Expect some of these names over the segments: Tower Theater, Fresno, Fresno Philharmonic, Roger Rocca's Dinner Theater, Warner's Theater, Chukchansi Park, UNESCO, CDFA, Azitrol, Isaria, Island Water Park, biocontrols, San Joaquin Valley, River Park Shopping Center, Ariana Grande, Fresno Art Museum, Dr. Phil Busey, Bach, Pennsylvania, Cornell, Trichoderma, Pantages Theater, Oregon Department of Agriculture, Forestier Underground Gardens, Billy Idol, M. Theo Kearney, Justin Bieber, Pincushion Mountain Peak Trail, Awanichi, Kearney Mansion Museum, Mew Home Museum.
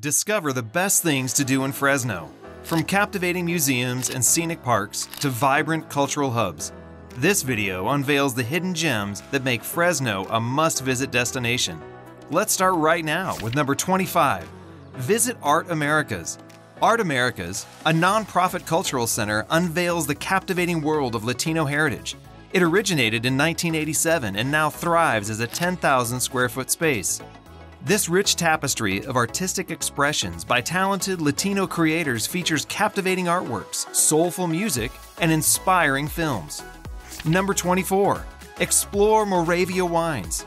Discover the best things to do in Fresno. From captivating museums and scenic parks to vibrant cultural hubs, this video unveils the hidden gems that make Fresno a must-visit destination. Let's start right now with number 25. Visit Art Americas. Art Americas, a nonprofit cultural center, unveils the captivating world of Latino heritage. It originated in 1987 and now thrives as a 10,000 square foot space. This rich tapestry of artistic expressions by talented Latino creators features captivating artworks, soulful music, and inspiring films. Number 24. Explore Moravia Wines.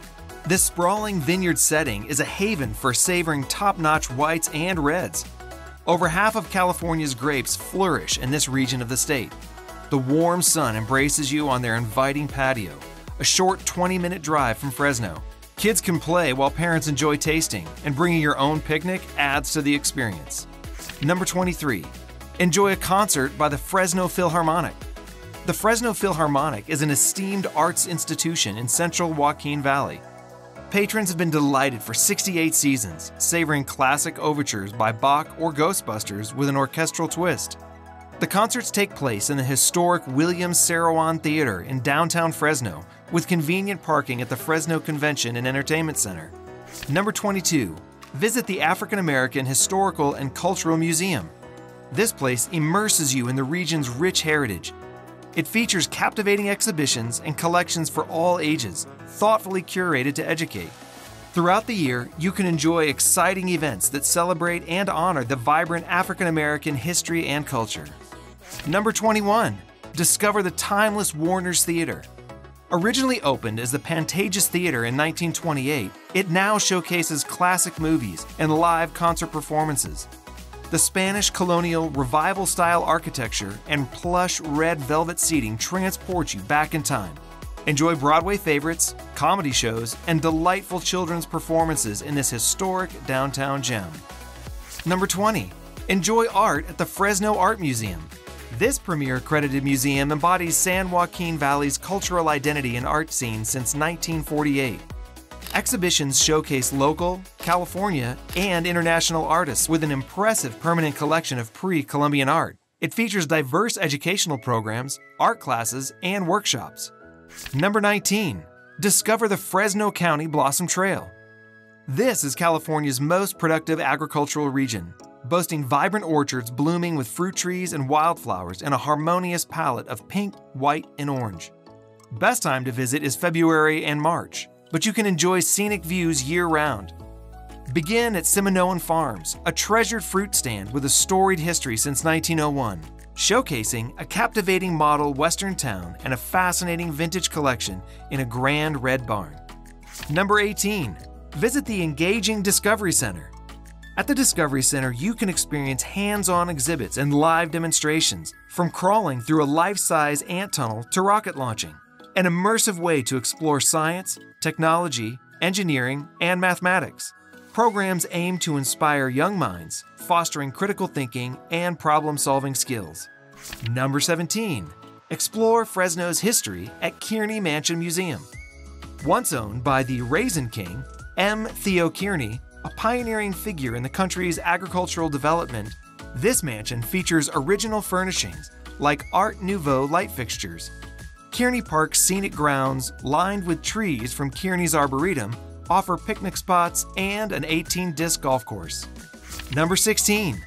This sprawling vineyard setting is a haven for savoring top-notch whites and reds. Over half of California's grapes flourish in this region of the state. The warm sun embraces you on their inviting patio, a short 20-minute drive from Fresno. Kids can play while parents enjoy tasting, and bringing your own picnic adds to the experience. Number 23. Enjoy a concert by the Fresno Philharmonic. The Fresno Philharmonic is an esteemed arts institution in San Joaquin Valley. Patrons have been delighted for 68 seasons, savoring classic overtures by Bach or Ghostbusters with an orchestral twist. The concerts take place in the historic William Saroyan Theater in downtown Fresno, with convenient parking at the Fresno Convention and Entertainment Center. Number 22. Visit the African American Historical and Cultural Museum. This place immerses you in the region's rich heritage. It features captivating exhibitions and collections for all ages, thoughtfully curated to educate. Throughout the year, you can enjoy exciting events that celebrate and honor the vibrant African American history and culture. Number 21. Discover the timeless Warner's Theater. Originally opened as the Pantages Theater in 1928, it now showcases classic movies and live concert performances. The Spanish colonial revival-style architecture and plush red velvet seating transport you back in time. Enjoy Broadway favorites, comedy shows, and delightful children's performances in this historic downtown gem. Number 20. Enjoy art at the Fresno Art Museum. This premier-accredited museum embodies San Joaquin Valley's cultural identity and art scene since 1948. Exhibitions showcase local, California, and international artists with an impressive permanent collection of pre-Columbian art. It features diverse educational programs, art classes, and workshops. Number 19. Discover the Fresno County Blossom Trail. This is California's most productive agricultural region, boasting vibrant orchards blooming with fruit trees and wildflowers and a harmonious palette of pink, white, and orange. Best time to visit is February and March, but you can enjoy scenic views year-round. Begin at Simonoan Farms, a treasured fruit stand with a storied history since 1901, showcasing a captivating model Western town and a fascinating vintage collection in a grand red barn. Number 18. Visit the engaging Discovery Center. At the Discovery Center, you can experience hands-on exhibits and live demonstrations, from crawling through a life-size ant tunnel to rocket launching, an immersive way to explore science, technology, engineering, and mathematics. Programs aim to inspire young minds, fostering critical thinking and problem-solving skills. Number 17. Explore Fresno's history at Kearney Mansion Museum. Once owned by the Raisin King, M. Theo Kearney, a pioneering figure in the country's agricultural development, this mansion features original furnishings like Art Nouveau light fixtures. Kearney Park's scenic grounds, lined with trees from Kearney's Arboretum, offer picnic spots and an 18-disc golf course. Number 16.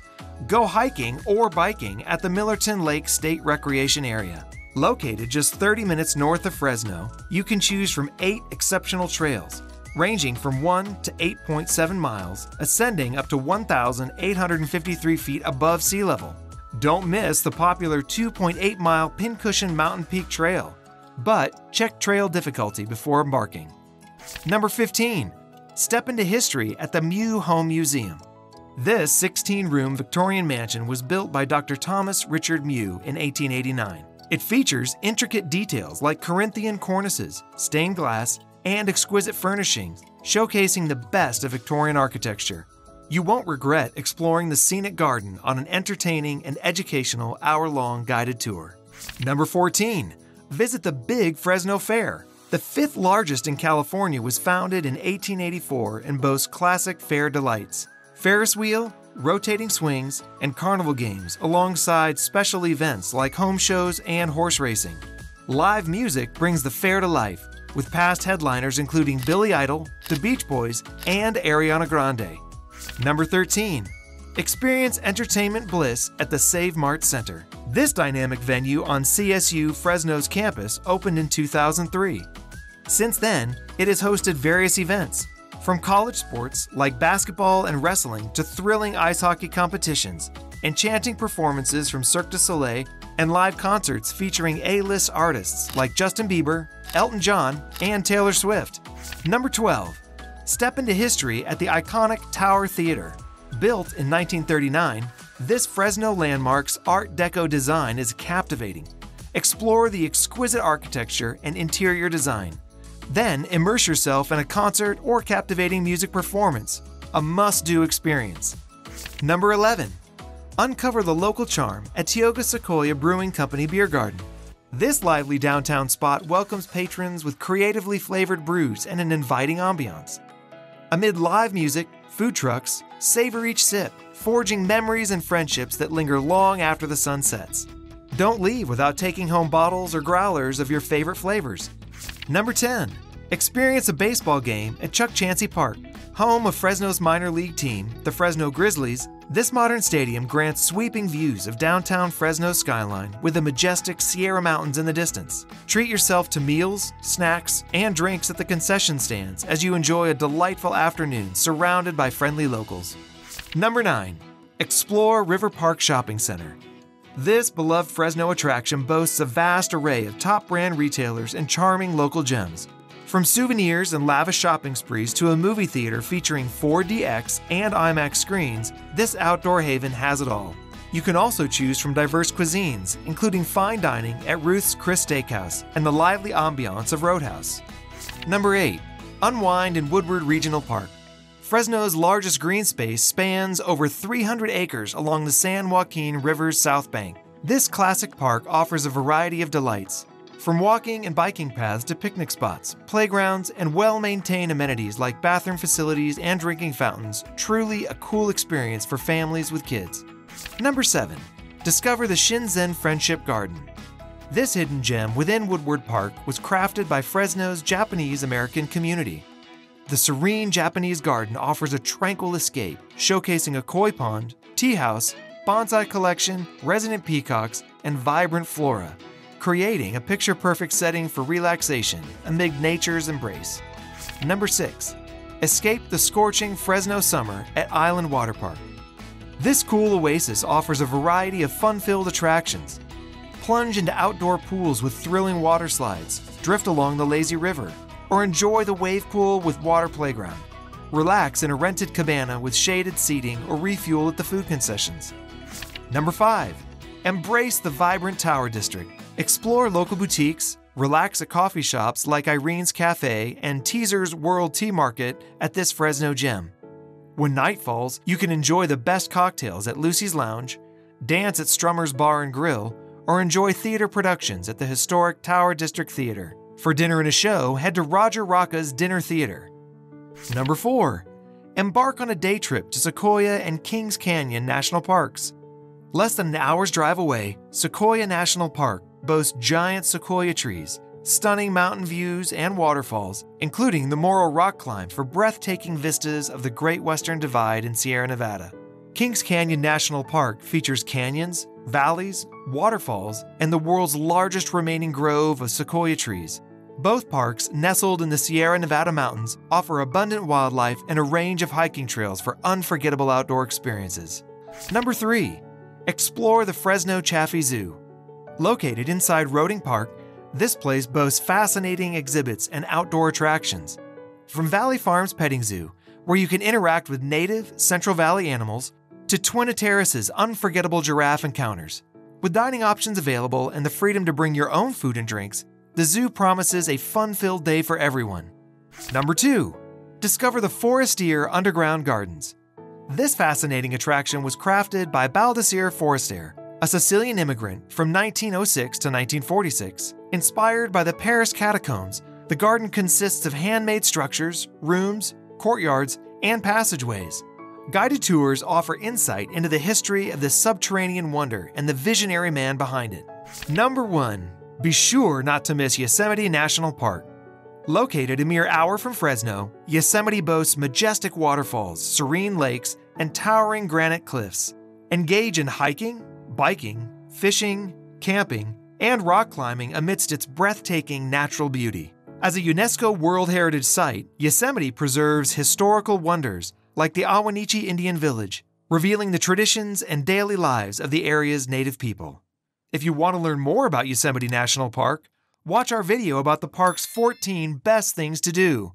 Go hiking or biking at the Millerton Lake State Recreation Area. Located just 30 minutes north of Fresno, you can choose from 8 exceptional trails, ranging from 1 to 8.7 miles, ascending up to 1,853 feet above sea level. Don't miss the popular 2.8-mile Pincushion Mountain Peak Trail, but check trail difficulty before embarking. Number 15. Step into history at the Mew Home Museum. This 16-room Victorian mansion was built by Dr. Thomas Richard Mew in 1889. It features intricate details like Corinthian cornices, stained glass, and exquisite furnishings, showcasing the best of Victorian architecture. You won't regret exploring the scenic garden on an entertaining and educational hour-long guided tour. Number 14. Visit the Big Fresno Fair. The 5th largest in California was founded in 1884 and boasts classic fair delights. Ferris wheel, rotating swings, and carnival games alongside special events like home shows and horse racing. Live music brings the fair to life, with past headliners including Billy Idol, The Beach Boys, and Ariana Grande. Number 13. Experience entertainment bliss at the Save Mart Center. This dynamic venue on CSU Fresno's campus opened in 2003. Since then, it has hosted various events, from college sports like basketball and wrestling to thrilling ice hockey competitions, enchanting performances from Cirque du Soleil, and live concerts featuring A-list artists like Justin Bieber, Elton John, and Taylor Swift. Number 12. Step into history at the iconic Tower Theater. Built in 1939, this Fresno landmark's Art Deco design is captivating. Explore the exquisite architecture and interior design. Then immerse yourself in a concert or captivating music performance, a must-do experience. Number 11. Uncover the local charm at Tioga Sequoia Brewing Company Beer Garden. This lively downtown spot welcomes patrons with creatively flavored brews and an inviting ambiance. Amid live music, food trucks, savor each sip, forging memories and friendships that linger long after the sun sets. Don't leave without taking home bottles or growlers of your favorite flavors. Number 10. Experience a baseball game at Chukchansi Park. Home of Fresno's minor league team, the Fresno Grizzlies, this modern stadium grants sweeping views of downtown Fresno's skyline with the majestic Sierra Mountains in the distance. Treat yourself to meals, snacks, and drinks at the concession stands as you enjoy a delightful afternoon surrounded by friendly locals. Number 9. Explore River Park Shopping Center. This beloved Fresno attraction boasts a vast array of top-brand retailers and charming local gems. From souvenirs and lavish shopping sprees to a movie theater featuring 4DX and IMAX screens, this outdoor haven has it all. You can also choose from diverse cuisines, including fine dining at Ruth's Chris Steakhouse and the lively ambiance of Roadhouse. Number 8. Unwind in Woodward Regional Park. Fresno's largest green space spans over 300 acres along the San Joaquin River's south bank. This classic park offers a variety of delights, from walking and biking paths to picnic spots, playgrounds, and well-maintained amenities like bathroom facilities and drinking fountains. Truly a cool experience for families with kids. Number 7. Discover the Shinzen Friendship Garden. This hidden gem within Woodward Park was crafted by Fresno's Japanese-American community. The serene Japanese garden offers a tranquil escape, showcasing a koi pond, tea house, bonsai collection, resident peacocks, and vibrant flora, creating a picture-perfect setting for relaxation amid nature's embrace. Number 6. Escape the scorching Fresno summer at Island Water Park. This cool oasis offers a variety of fun-filled attractions. Plunge into outdoor pools with thrilling water slides, drift along the lazy river, or enjoy the wave pool with water playground. Relax in a rented cabana with shaded seating or refuel at the food concessions. Number 5. Embrace the vibrant Tower District. Explore local boutiques, relax at coffee shops like Irene's Cafe and Teaser's World Tea Market at this Fresno gem. When night falls, you can enjoy the best cocktails at Lucy's Lounge, dance at Strummer's Bar and Grill, or enjoy theater productions at the historic Tower District Theater. For dinner and a show, head to Roger Rocca's Dinner Theater. Number 4. Embark on a day trip to Sequoia and Kings Canyon National Parks. Less than an hour's drive away, Sequoia National Park boasts giant sequoia trees, stunning mountain views and waterfalls, including the Morro Rock Climb for breathtaking vistas of the Great Western Divide in Sierra Nevada. Kings Canyon National Park features canyons, valleys, waterfalls, and the world's largest remaining grove of sequoia trees. Both parks, nestled in the Sierra Nevada mountains, offer abundant wildlife and a range of hiking trails for unforgettable outdoor experiences. Number 3. Explore the Fresno Chaffee Zoo. Located inside Roding Park, this place boasts fascinating exhibits and outdoor attractions. From Valley Farms Petting Zoo, where you can interact with native Central Valley animals, to Twin Terrace's unforgettable giraffe encounters. With dining options available and the freedom to bring your own food and drinks, the zoo promises a fun-filled day for everyone. Number 2. Discover the Forestier Underground Gardens. This fascinating attraction was crafted by Baldassare Forestier, a Sicilian immigrant from 1906 to 1946. Inspired by the Paris catacombs, the garden consists of handmade structures, rooms, courtyards, and passageways, Guided tours offer insight into the history of this subterranean wonder and the visionary man behind it. Number 1. Be sure not to miss Yosemite National Park. Located a mere hour from Fresno, Yosemite boasts majestic waterfalls, serene lakes, and towering granite cliffs. Engage in hiking, biking, fishing, camping, and rock climbing amidst its breathtaking natural beauty. As a UNESCO World Heritage Site, Yosemite preserves historical wonders like the Awanichi Indian Village, revealing the traditions and daily lives of the area's native people. If you want to learn more about Yosemite National Park, watch our video about the park's 14 best things to do.